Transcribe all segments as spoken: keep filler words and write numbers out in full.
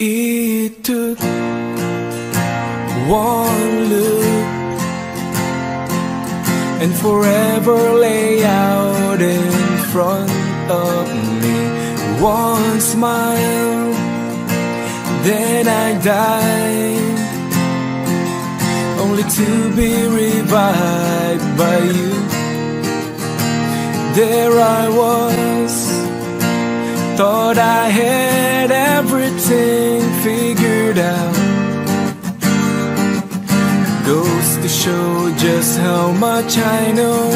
It took one look and forever lay out in front of me. One smile, then I died, only to be revived by you. There I was, thought I had everything figured out. Goes to show just how much I know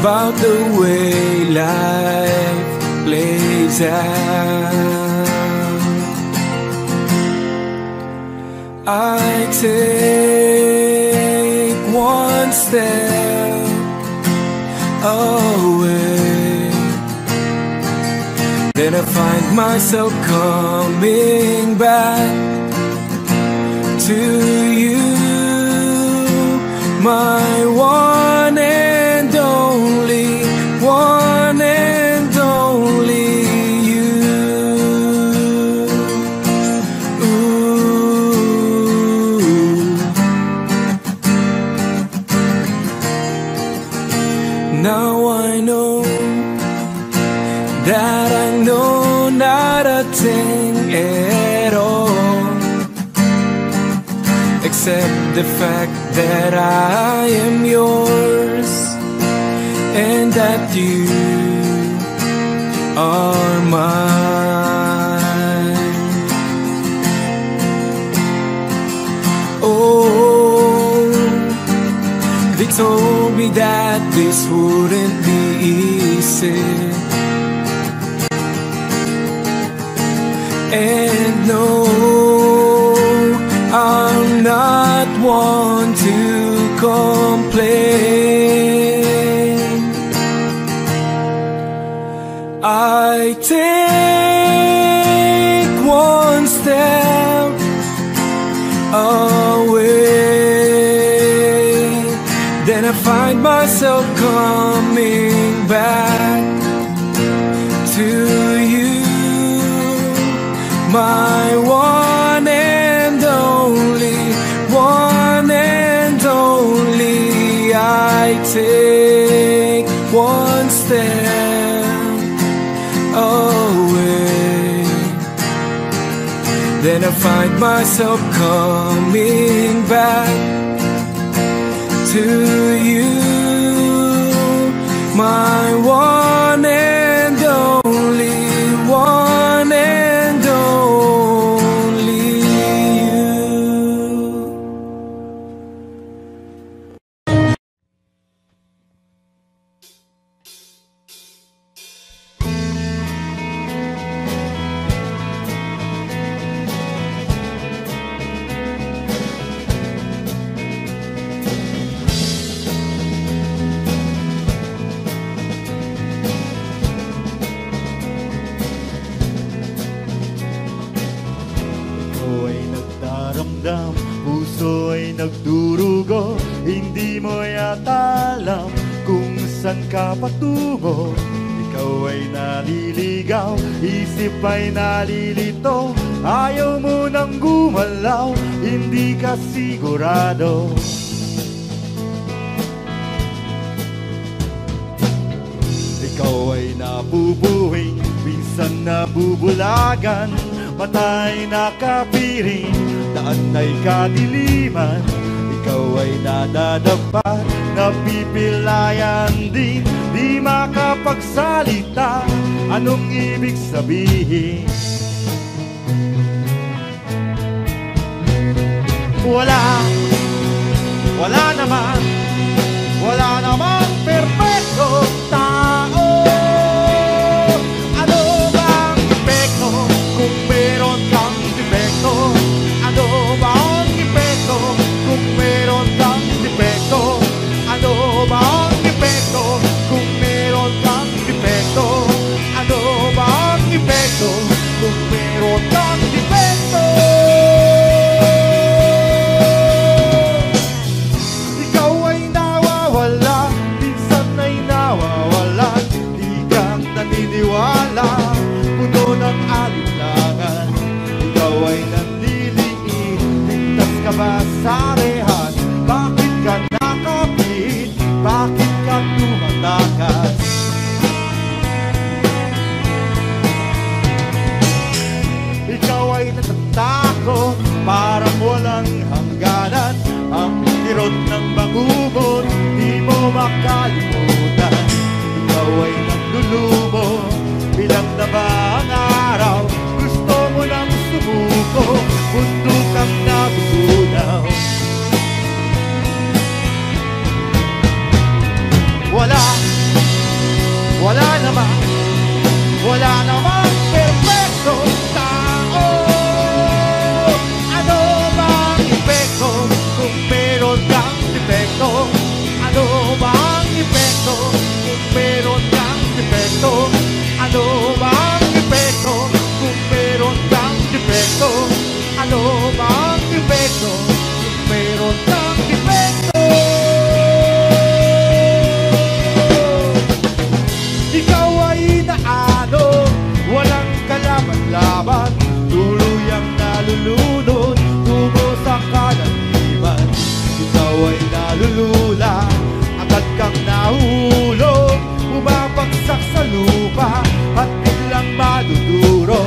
about the way life plays out. I take one step away, then I find myself coming back to you, my one and only, one and only you. Ooh. Now I know that not a thing at all, except the fact that I am yours and that you are mine. Oh, they told me that this wouldn't be easy, and no, I'm not one to complain. I take one step away, then I find myself coming back to my one and only, one and only. I take one step away, then I find myself coming back to you, my one and only, one and nagdurugo, hindi mo yata alam kung saan ka patungo. Ikaw ay naliligaw, isip ay nalilito, ayaw mo nang gumalaw, hindi ka sigurado. Ikaw ay nabubuwing, minsan nabubulagan, mata ay nakapiring, daan ay kadiliman. Ikaw ay nadadapa, napipilayan din, di makapagsalita, anong ibig sabihin? Wala, wala naman, wala naman perpekto tao. Ano bang epekto kung meron kang depekto? Ano ba ang epekto kung meron kang depekto? Ano ba ang epekto kung meron kang depekto? Ano ba ang epekto kung meron kang depekto? Ikaw ay nawawala, minsan ay nawawala, hindi kang naniniwala, puno ng alinlangan. kasarehan. Bakit ka nakapit? Bakit ka tumatakas? Ikaw ay natatakot, parang walang hangganan. Ang tirot ng bagubot, di mo makalimutan. Ikaw ay naglulubo, bilang na ba ang araw? Gusto mo lang sumuko, mundo kang nabugunaw. Wala, wala naman, wala naman perfecto tao. Ano ba ang epekto kung meron kang depekto? Ano ba ang epekto kung meron kang depekto? Ano ba ang epekto kung meron kang depekto? Ano ba ang epekto kung meron kang depekto? Ikaw ay inaano, walang kalaban-laban, tuluyang nalulunod, tubo sa kalaliman. Ikaw ay nalulula, agad kang nahulog, bumabagsak sa lupa at biglang maduduro.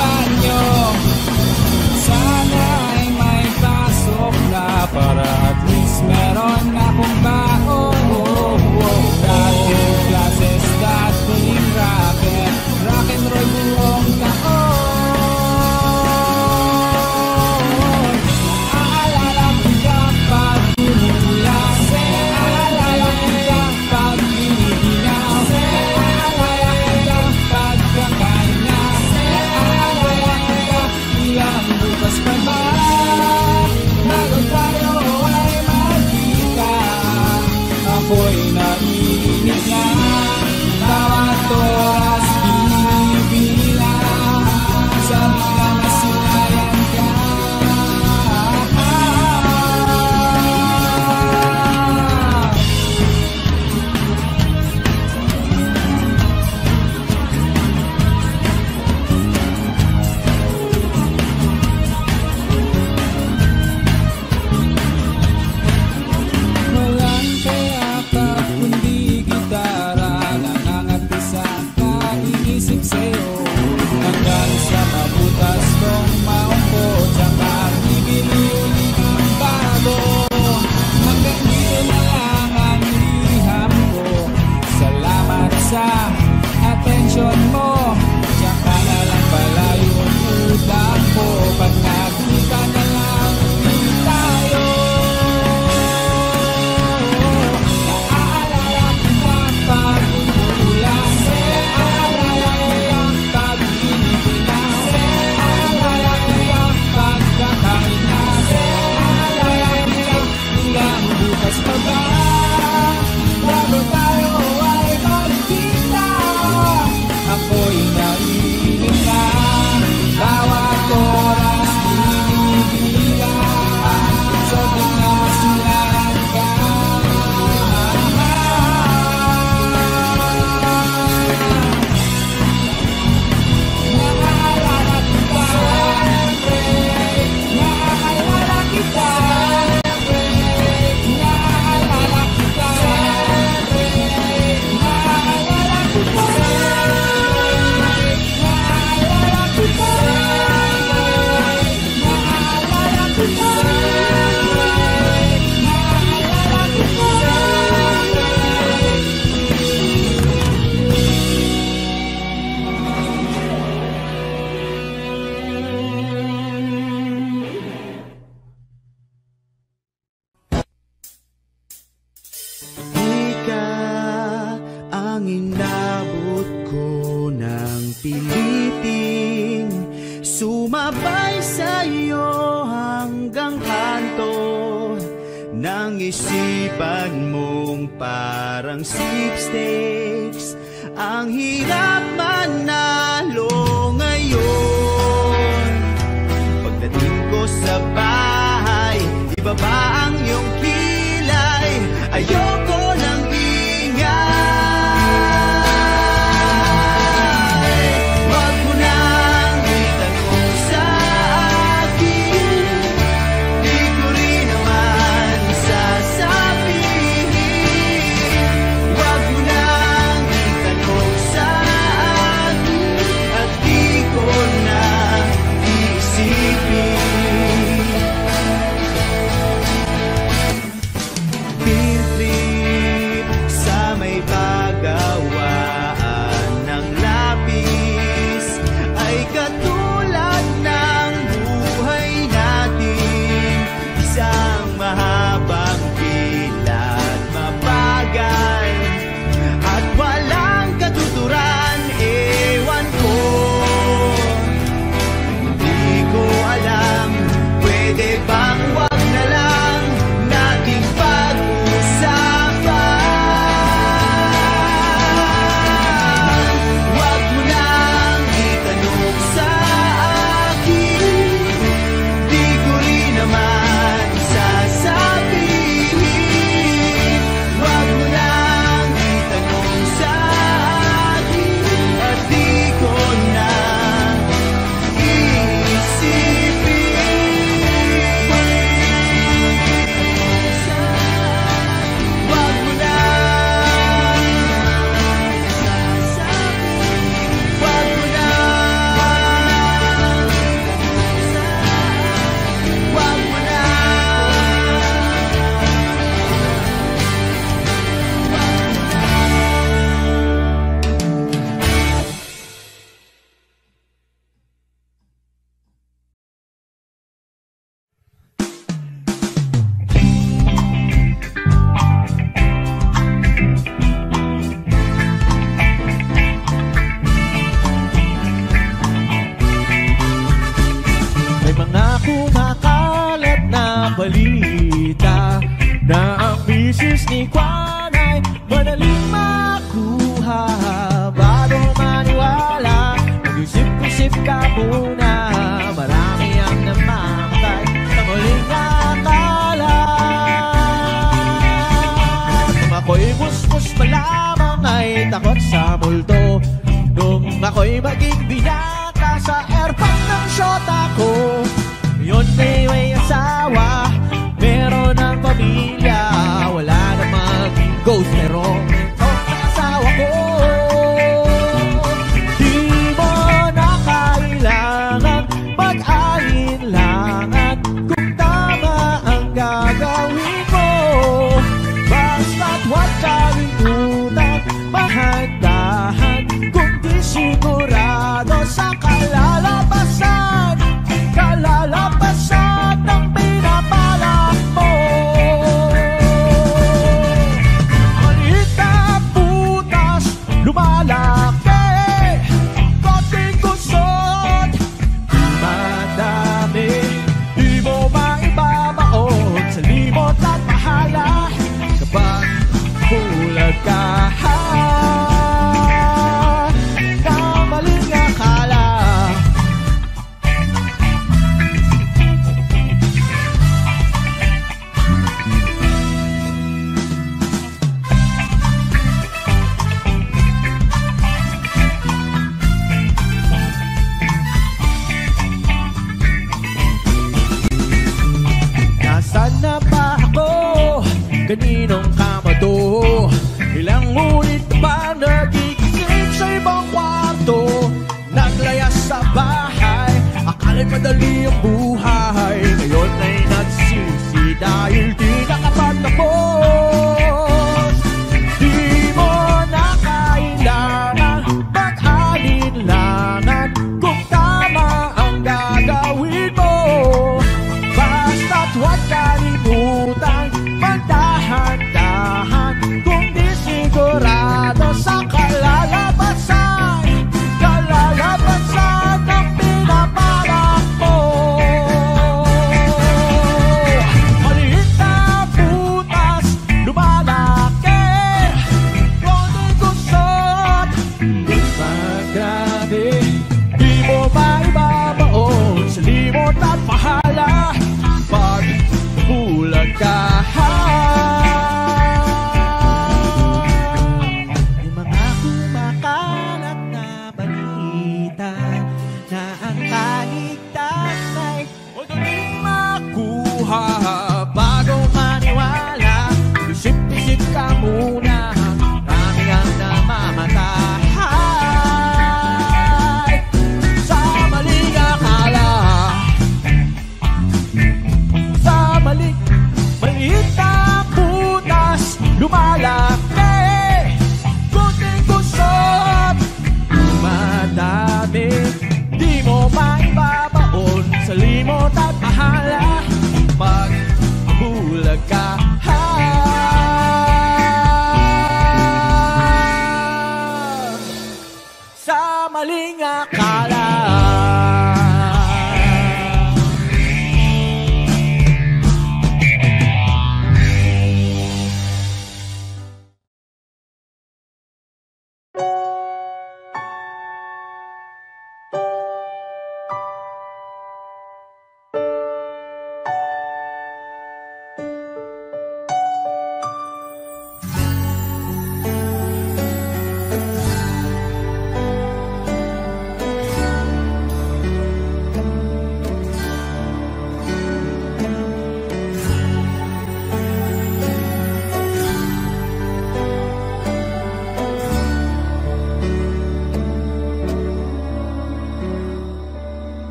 banyo, sana ay may pasok na para at least meron akong baon. Dating classes, dating racket, rock and roll buong taon. Alala kita pag umuulan, alala kita Nang inabot ko ng piliting sumabay sa'yo hanggang kanto nang isipan mong parang sweepstakes. Ang hirap manalo ngayon. Pagdating ko sa bahay, ibaba ang iyong kilay. Ayoko ng ingay. Kalimutan, magdahan-dahan, kung di sigurado sa lumalaki, kunting kusot, madami. Di mo maibabaon sa limot at mahala, magbulag ka. Sa maling akala.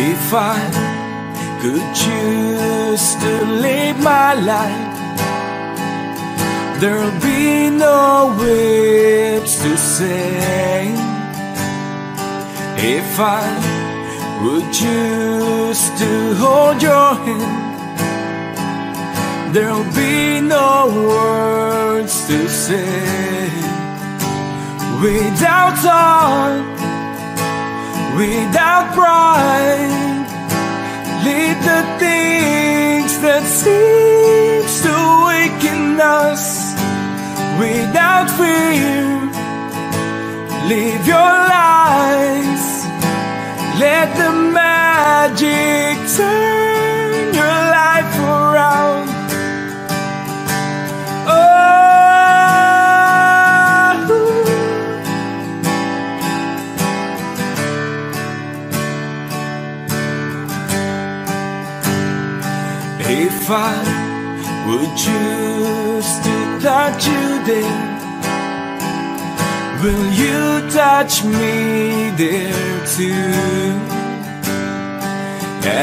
If I could choose to live my life, there'll be no words to say. If I would choose to hold your hand, there'll be no words to say. Without thought, without pride, leave the things that seems to weaken us. Without fear, live your lives. Let the magic turn your life around. If I would choose to touch you there, will you touch me there too?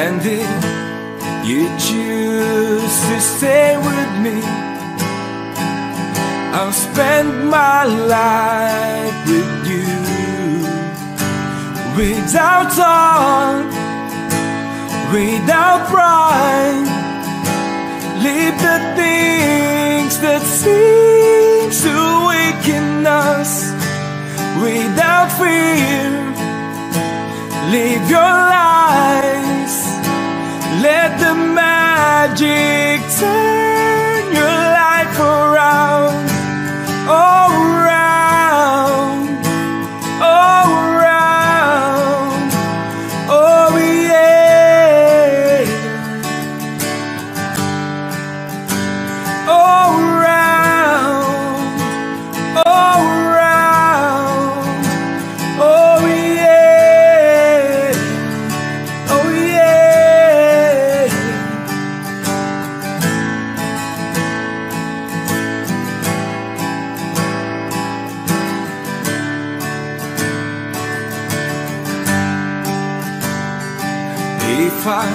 And if you choose to stay with me, I'll spend my life with you. Without thought, without pride, leave the things that seem to weaken us. Without fear, live your lives. Let the magic turn your life around. Oh, around, oh, around, oh yeah. If I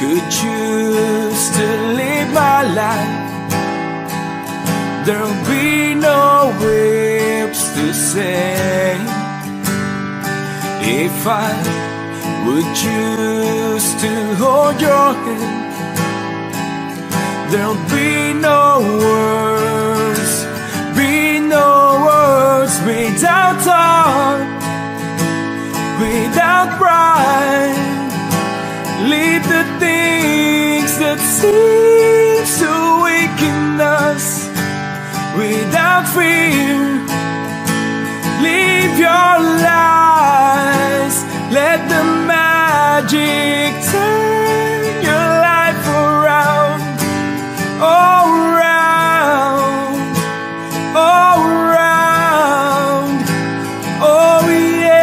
could choose to live my life, there'll be no words to say. If I would choose to hold your hand, there'll be no words, be no words. Without thought, without pride, leave the things that seem to weaken us. Without fear, live your lives. Let the magic turn your life around. Oh, around, oh, around, oh yeah.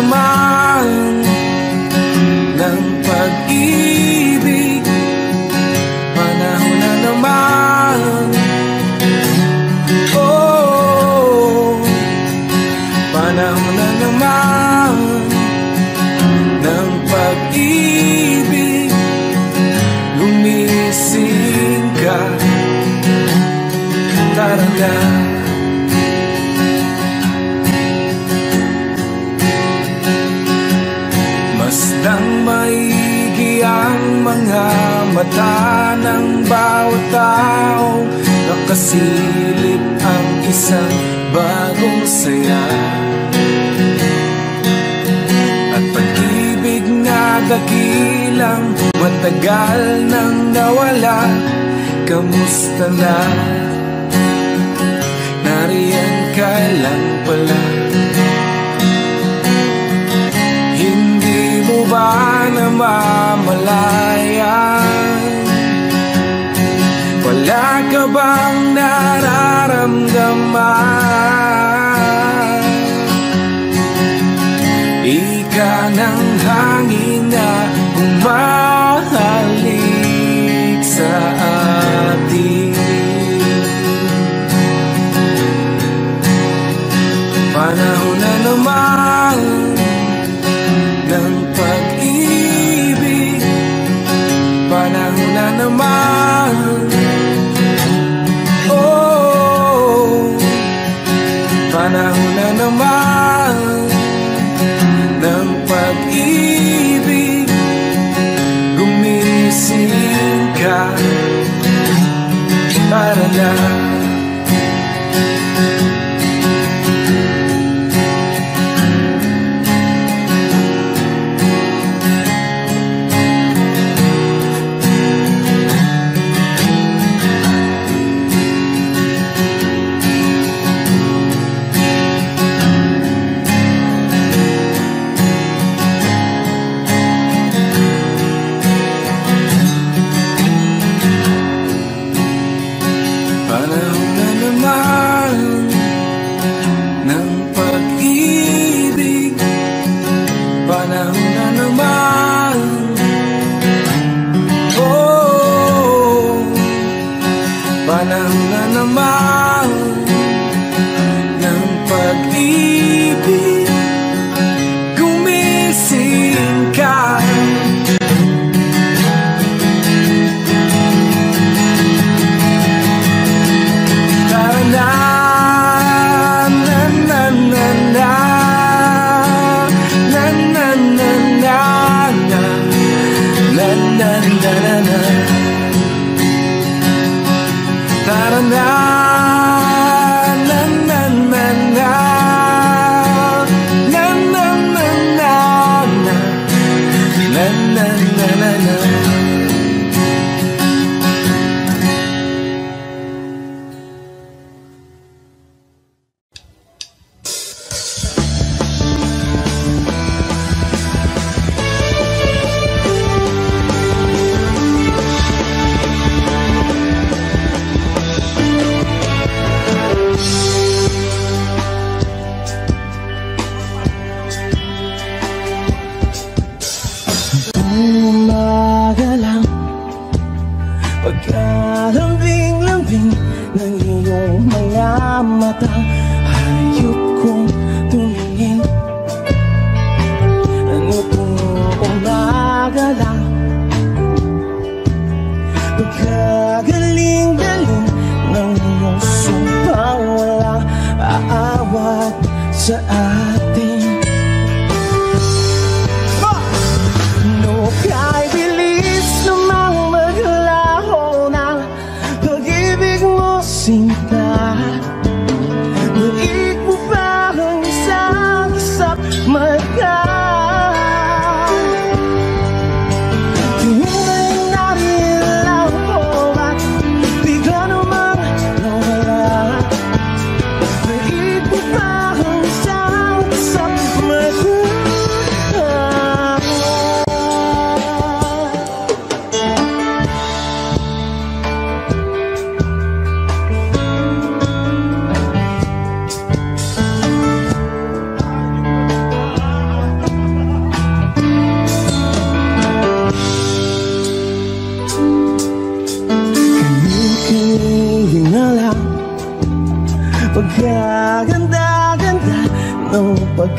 naman ng pag-ibig, panahon na naman. Oh, panahon na naman ng pag-ibig. Lumising ka talaga. Nang maigi ang mga mata ng bawat tao, nakasilip ang isang bagong saya. At pag-ibig na dakilang matagal nang nawala, kamusta na? Nariyan ka lang pala. Ba namamalayan, wala ka bang nararamdaman? Ika ng hangin na bumahalik sa atin. Panahon na naman ng pag-ibig, panahon na naman. Oh, panahon na naman ng pag-ibig.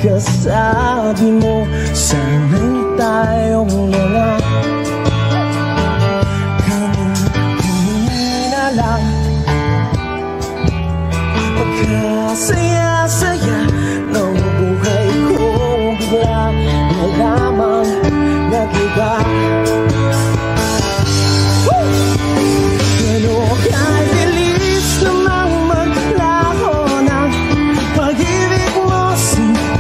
Kasagi mo, sana'y tayong lala. Kanina lang pagkasaya-saya ng buhay ko, bigla nalaman nag-iba. Gano'n kay bilis namang maglaho ng pag-ibig mo sinta.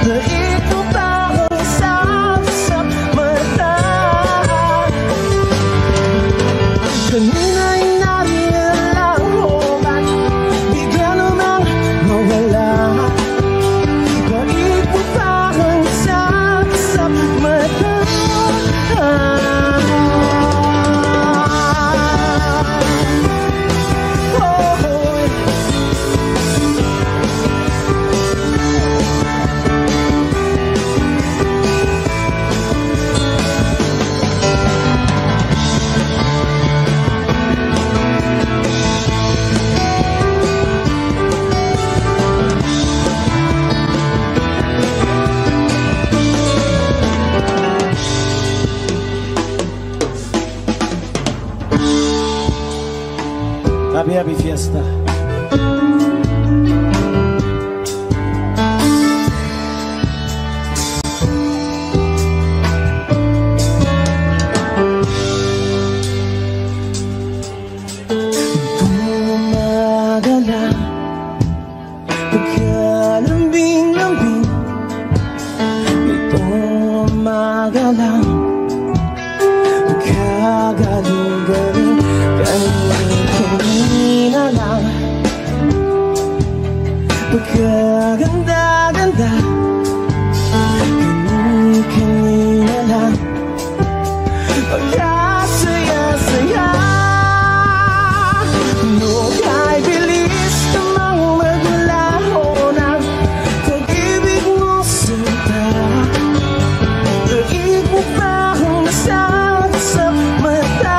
Na ito ba'ng sapsap mata? Kanina'y narilang ko ba't bigla namang nawala? Na ito ba'ng sapsap mata? Happy, happy fiesta. Umaga na, pagkalambing-lambing. Itong umaga lang, pagkagaling-galing. Kanina lang, pagkaganda-ganda. Kanina lang, pagkasaya-saya. Noong ay bilis namang maglaho ng pag-ibig mo sinta. Daig mo ba ang nasasap mata?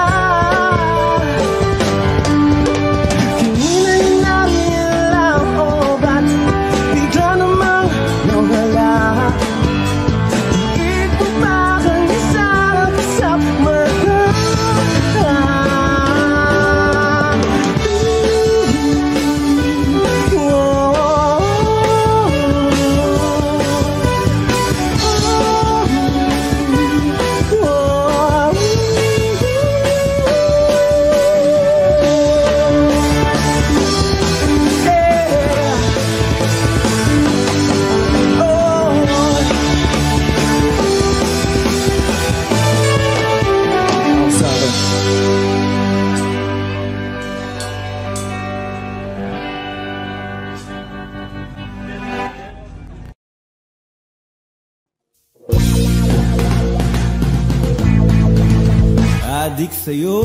Adik sa'yo,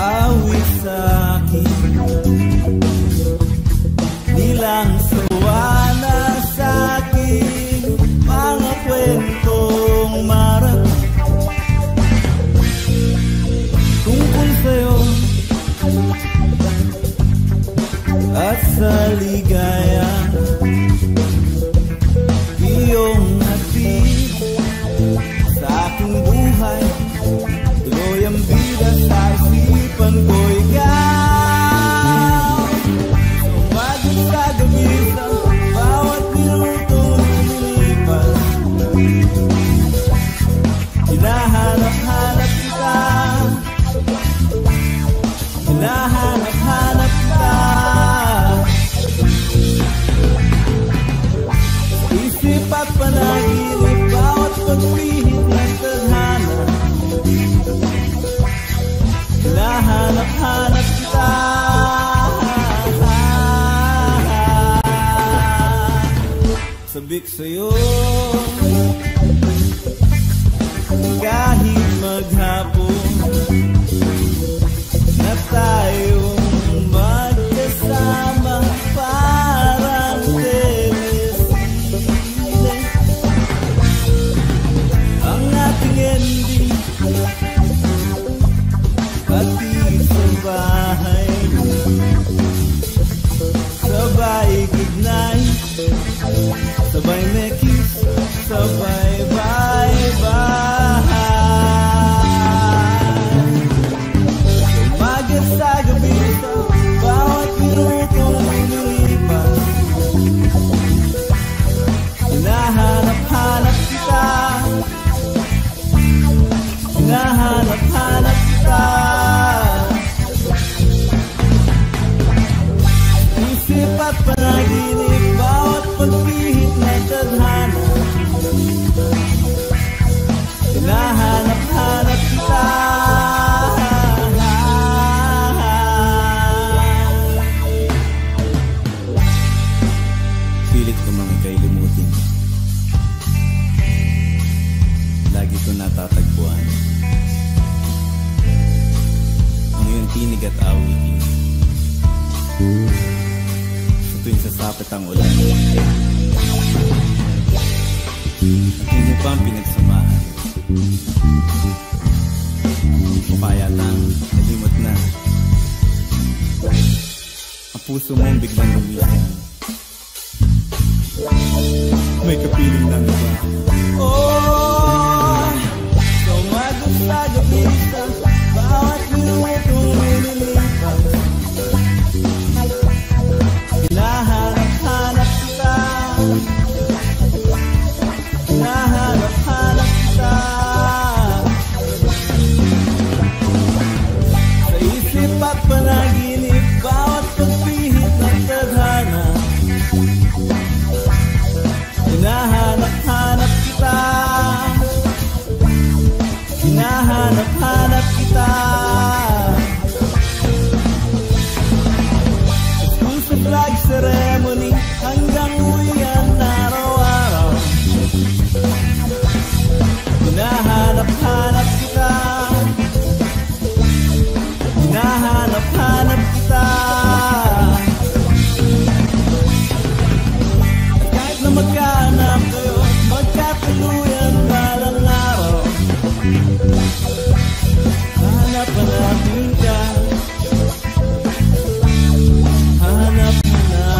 awit sa'kin, nilang sawana sa'kin, mga kwentong marag. Tungkol sa'yo at sa ligaya iyong hati. Buhay, tuloy ang bida sa isipan ko ikaw. Sa umaga sa gabi, sa bawat minuto nilipas. Hinahanap-hanap kita, hinahanap-hanap kita. Isip at panaginip, bawat pagbihit ng tadhana. Hinahanap-hanap kita. Sabik sa'yo, kahit maghapon na tayong magkasama, parang pati sa bahay. sebaik-baik bahan. Cuma gesa gemita bahwa biru itu menyelipat. Nah hanap-hanap kita, nah hanap-hanap kita, disipat penagini bawat pesihitnya sederhana. Nah hanap-hanap kita, pilit ko mga kailimutin, lagi ko natatagpuan ang iyong tinig at awitin. Sa tuwing sasapit ang ulan, at inyo pang pinagsamaan. Papaya lang, nalimot na ang puso mong biglang lumisan. May kapiling ng iba. Oh, tumagos sa gabita, bawat minuwet kung may lilipa. Hinahanap-hanap kita, hinahanap-hanap kita, sa isip at panaginip bawat pagpihit ng tadhana. Hinahanap-hanap kita, hinahanap-hanap kita, exclusive flag ceremony hanggang uyan araw-araw. Hinahanap-hanap kita, hinahanap-hanap kita, at kahit na magkahanap kayo, magkatuluyan balang araw. Hanapan natin ka, hanapan natin ka.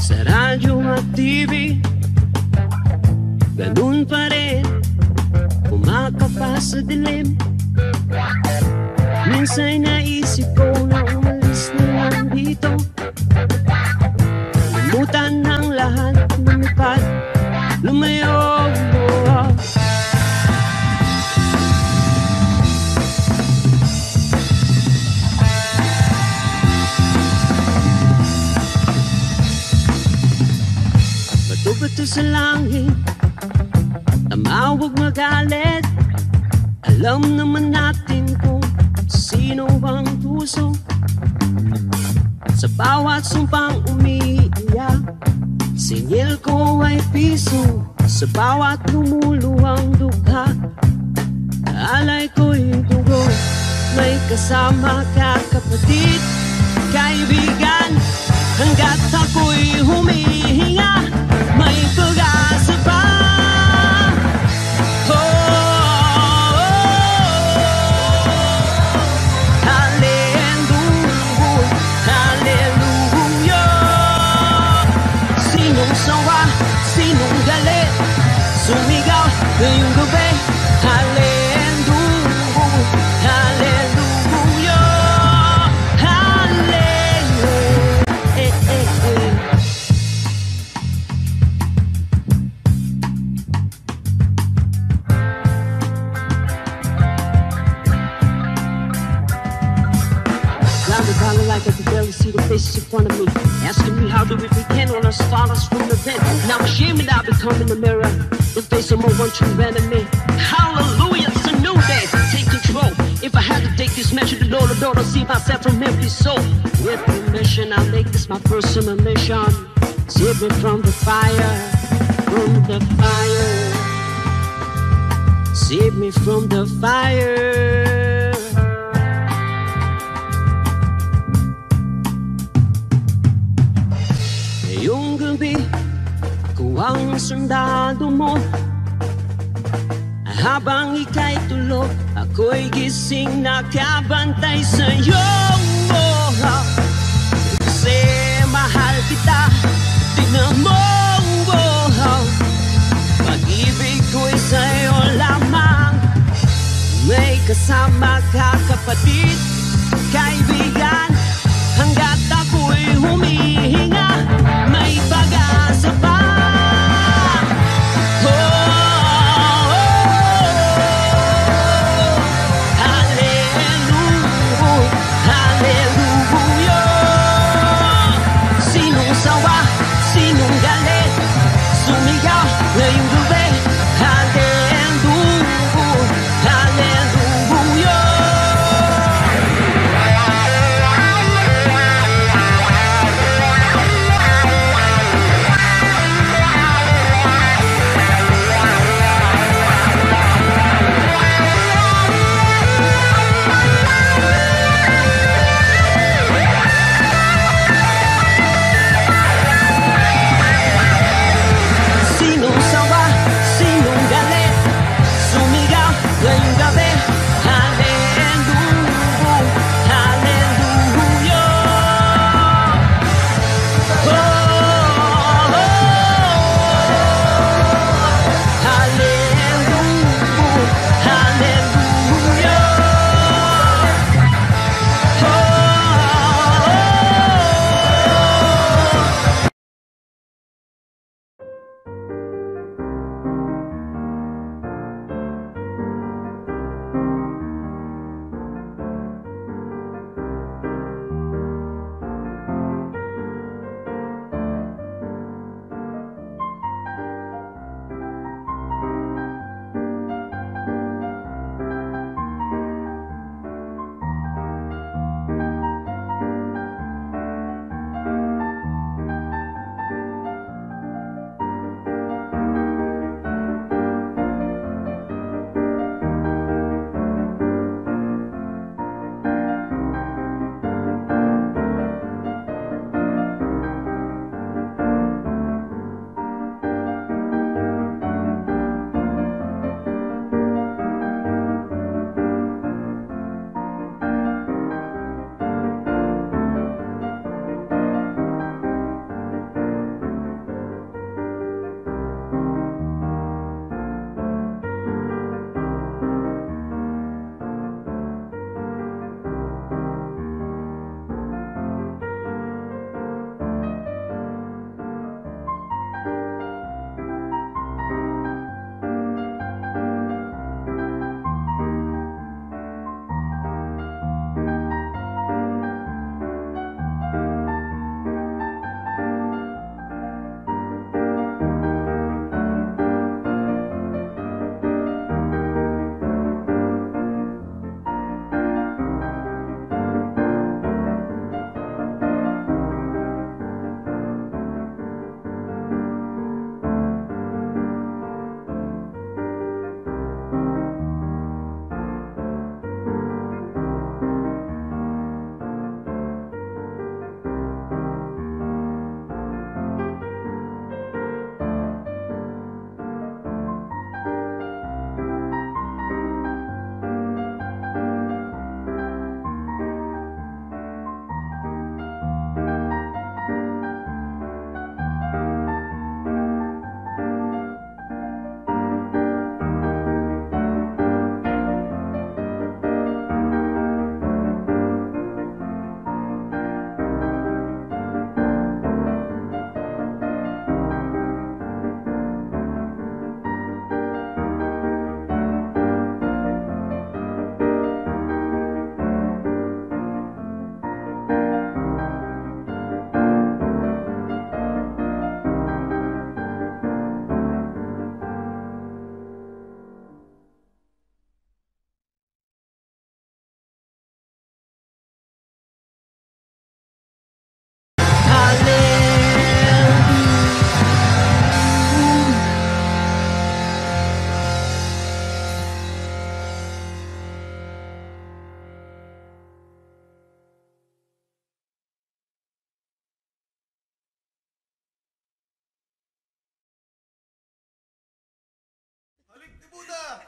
Sa radyo at T V, ganun pa rin makapasa dilim. Minsan naisip ko na umalis na lang dito. Limutan ng lahat, lumipad, lumayo. Matubato sa langit, tumawag magalit. Alam naman natin kung sino ang puso. Sa bawat sumpang umiiyak, sinyal ko ay piso. Sa bawat lumuluhang dukha, alay ko'y dugo. May kasama ka kapatid, kaibigan, hanggat ako'y humihinga, may pag-asa pa. Oh, oh, oh. Hallelujah, hallelujah. Sinong sawa, sinong galit, sumigaw ngayong gabi. Faces in front of me, asking me how do we begin on our stars from the vent. Now I'm ashamed I've become in the mirror, the face of my one true enemy. Hallelujah, it's a new day, take control. If I had to take this measure to door to door to see myself from empty soul. With permission, I'll make this my personal mission. Save me from the fire, from the fire. Save me from the fire. Ang sundado mo, habang ika'y tulog, ako'y gising nakabantay sa'yo. Kasi mahal kita, tignan mo. Pag-ibig ko'y sa'yo lamang, may kasama ka kapatid, kaibigan, hanggat ako'y humihinga, may pag-asa pa. Hallelujah, hallelujah.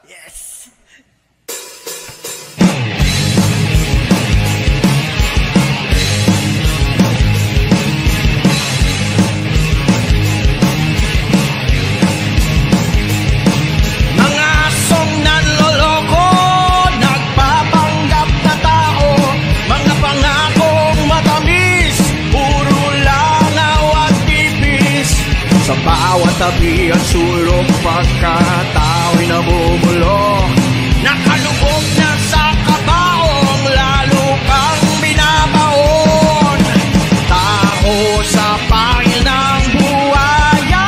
Yes. Sa bawat tabi at sulok, pagkatao'y nabubulok, nakalubog na sa kabaong, lalo kang binabaon. Tao sa pangil ng buwaya,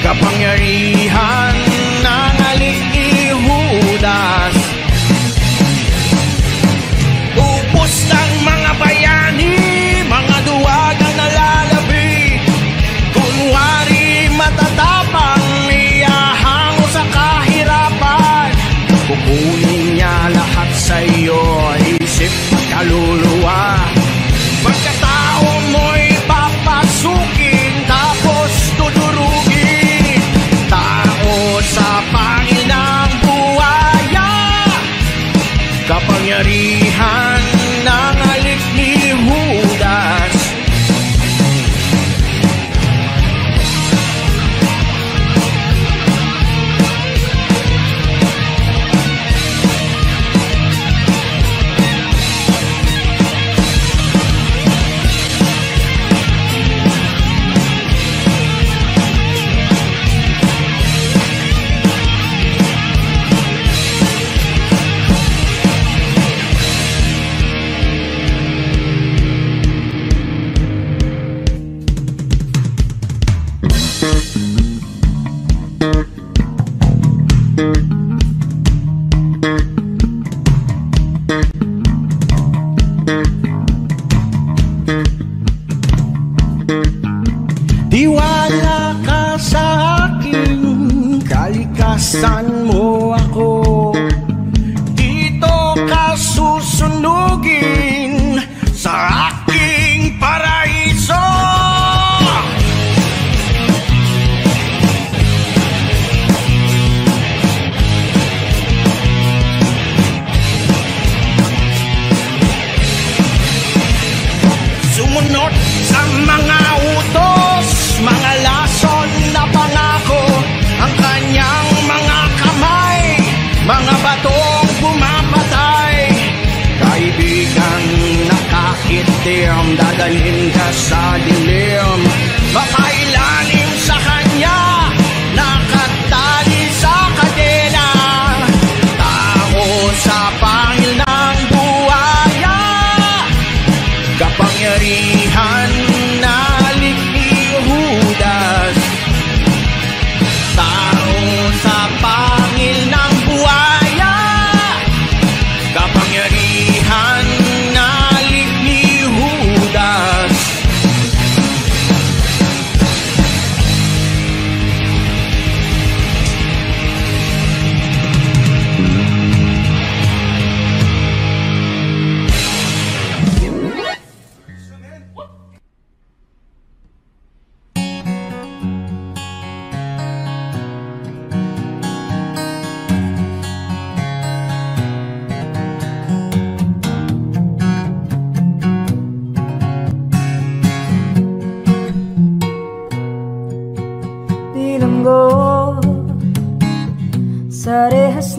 kapangyarihan ng aling Judas. Upos ng mga bayani, mga duwag ang nalalabi. Kunwari matatapang, iyahango sa kahirapan. Kukunin niya lahat sa iyo, isip at kaluluwa. Pagkatao mo'y papasukin, tapos tudurugin. Tao sa pangil ng buwaya, kapangyarihan ng alik ni Judas. Tiwala ka sa akin, kalikasan mo ako. Dito ka susunugin sa aking paraiso. Sumunod sa mga utos, mga lason na pangako, ang kanyang mga kamay, mga batong bumapatay. Kaibigan na kakitim, dadalhin ka sa dilim, mapailalim sa kanya, nakatali sa kadena. Tao sa pangil ng buwaya, kapangyarihan na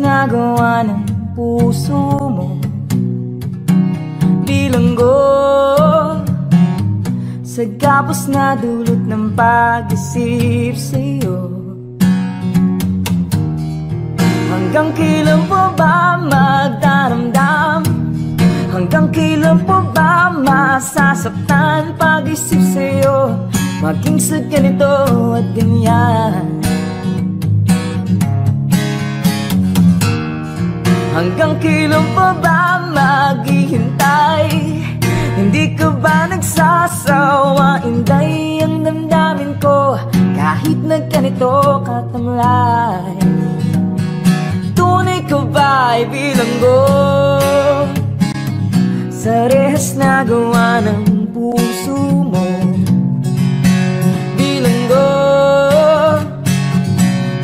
nagawa ng puso mo, bilanggo sa gabos na dulot ng pag-isip sa'yo. Hanggang kailan po ba magdaramdam? Hanggang kailan po ba masasaktan pag-isip sa'yo? Maging sa ganito at ganyan, hanggang kailan pa ba maghihintay? Hindi ka ba nagsasawa? Inday ang damdamin ko, kahit na ganito katamlay. Tunay ka ba'y bilanggo sa rehas na gawa ng puso mo? Bilanggo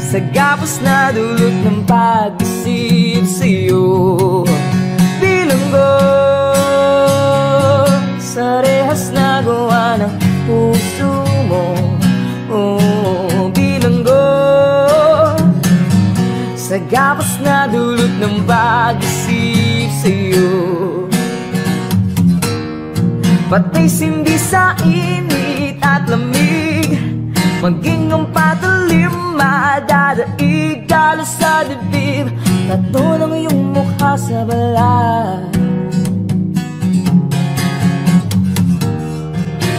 sa Sagabos na dulot ng pag-isip sa'yo. Bilanggo sa rehas na gawa ng puso mo. Oh, bilanggo sagabos na dulot ng pag-isip sa'yo. Patay sindi sa init at lamig, maging ang patalim, madadaig talo sa dibdib, natulong iyong mukha sa balat.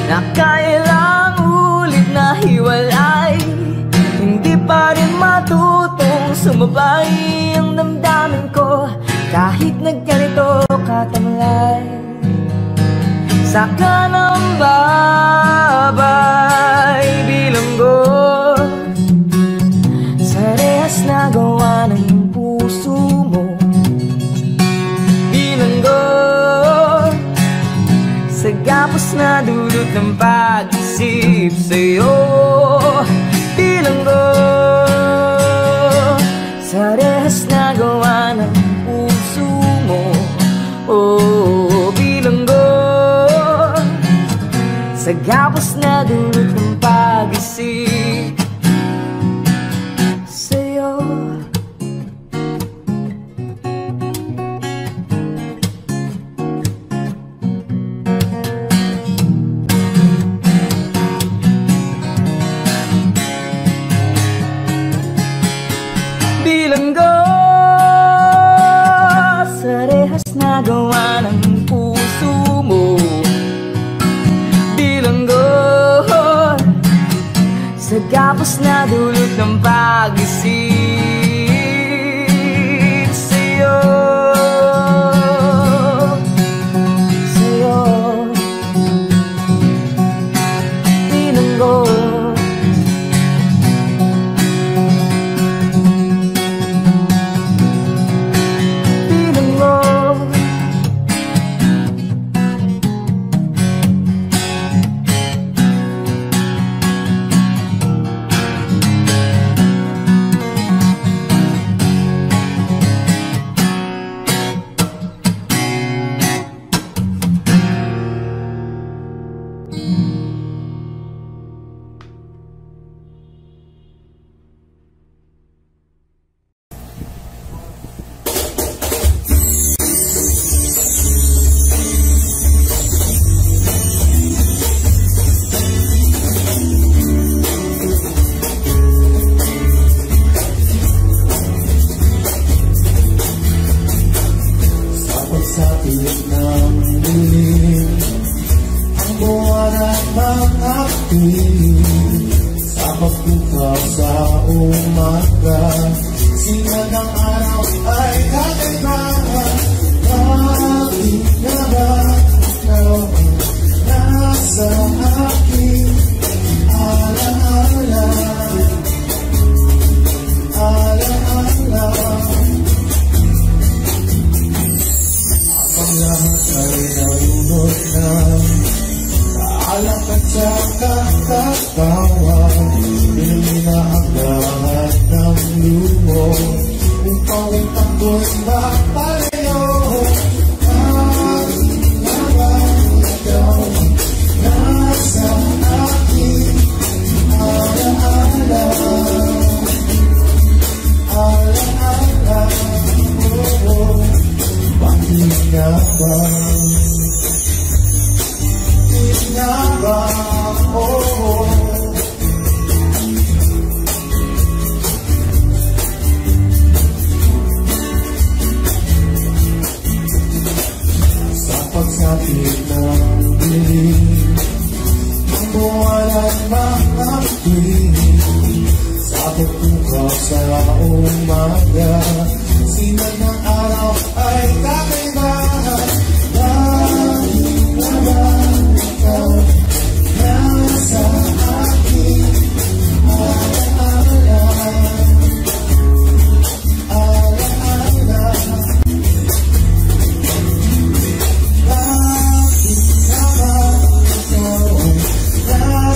Nakailang ulit na hiwalay, hindi pa rin matutong sumabay ang damdamin ko, kahit nagganito katamlay. Saka ng babay, bilanggo sa rehas na gawa ng puso mo. Bilanggo sa gapos na dulot ng pag-isip sa'yo. Bilanggo sa rehas na gawa ng puso mo. Oh, bilanggo sagabos na dulot ng pag-isip sa'yo. Bilanggo sa rehas na gawa ng puso mo. Sagabos na dulot ng pag-isip sa'yo. Sa'yo bilanggo. Bilanggo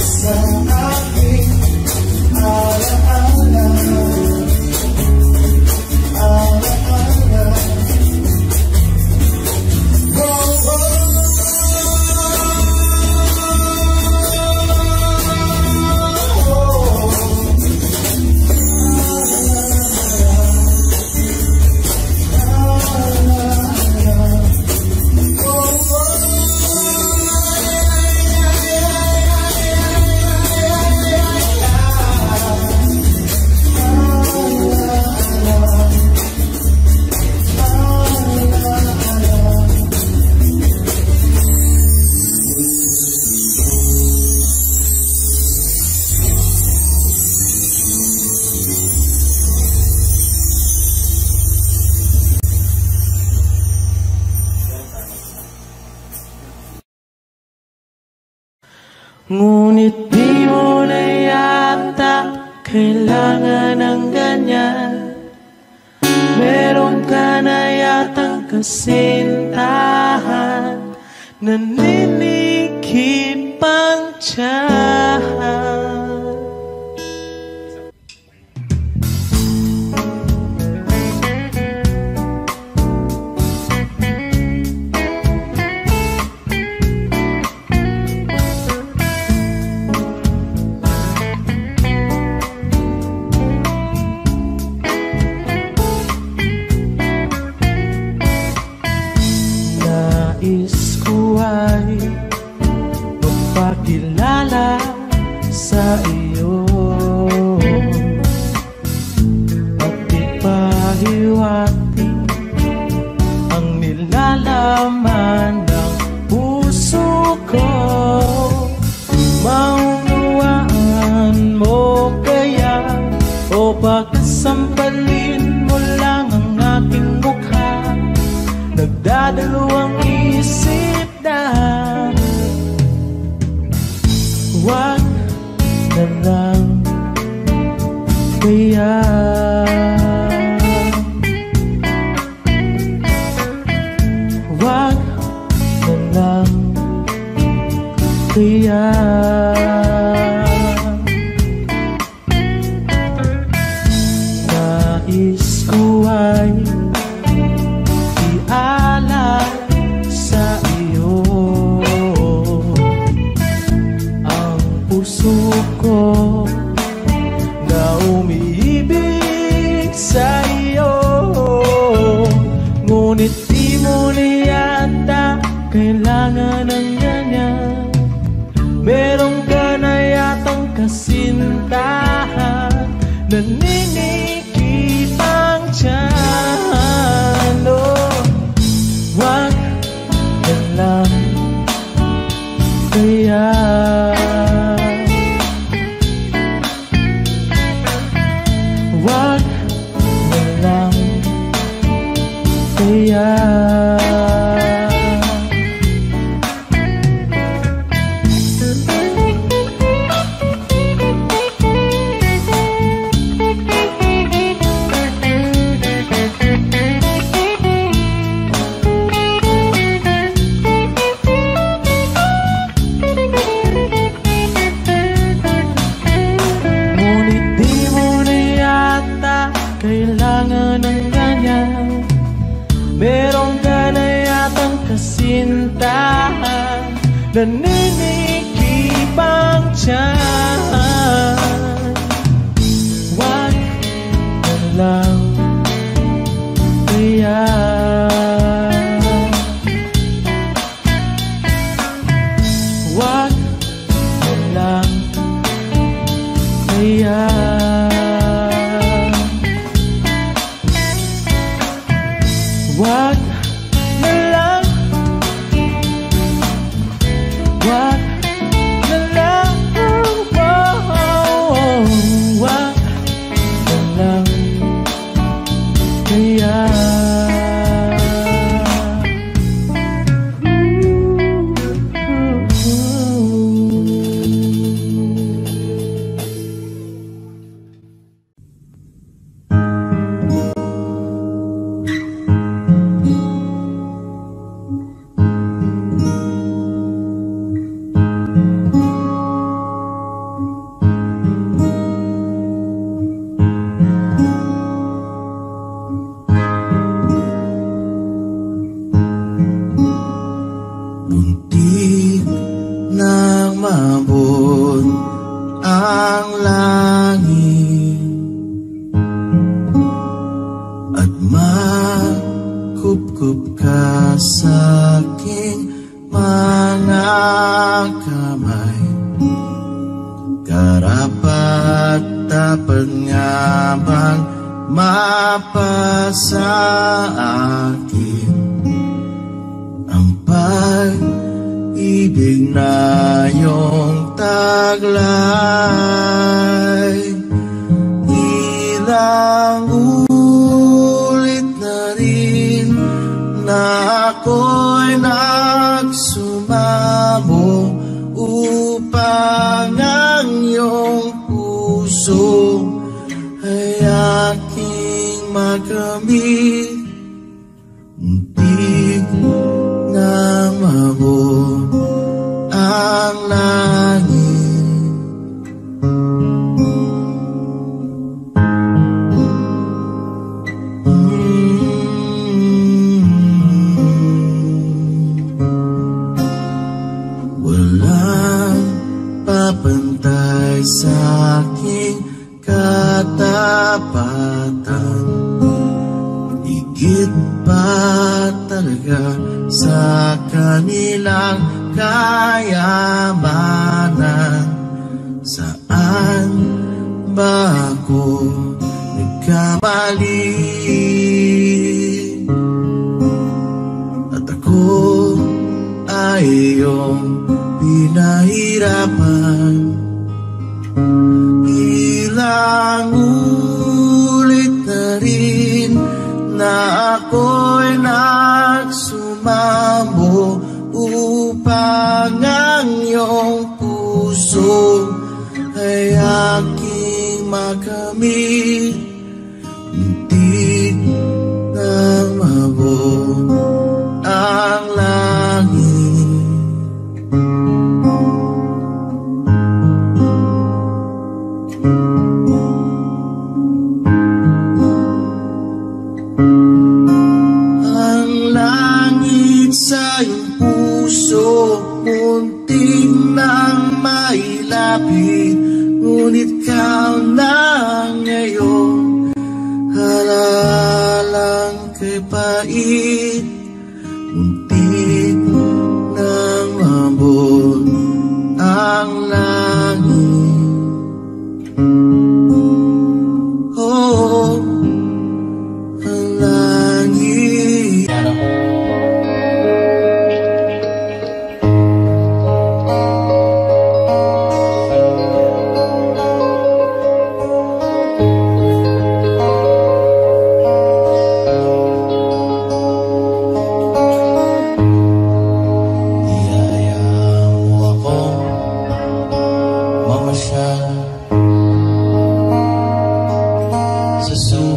Sa aking ala-ala. Ngunit di mo na yata kailangan ng ganyan. Meron ka na yatang kasintahan, naninikip ang tiyan. Magpakilala sa iyo at ipahiwati ang nilalaman ng puso ko. Maunawaan mo kaya o baka sampalin mo lang ang aking mukha? Nagdadalawang isip na wag na lang kaya. Wag na lang kaya. Nais ko ay ialay sa iyo puso ko na umiibig sa iyo. Ngunit di mo na yata kailangan ng ganyan. Meron ka na yatang kasintahan, naninikip ang tiyan. Wag na lang kaya. Kailangan ng ganyan. Meron ka na yatang kasintahan, naninikip ang tiyan. Wag na lang kaya. Wag na lang kaya. Wag na lang, wag na lang, wag na lang kaya. Ako'y nagsumamo upang sung yakin magami untik namamu ang langit hmm. Walang papantay sa aking katapatan, higit pa talaga sa kanilang kayamanan. Saan ba ako nagkamali? At ako ay iyong pinahirapan. Ilang ulit na rin na ako'y nagsumamo upang ang iyong puso ay aking makamit. Hindi na mabuo ang langit. Munting nang mailapit, ngunit ka na ngayon halalang kipait. Munting nang mabot ang langit. Oh, ang langit. Sa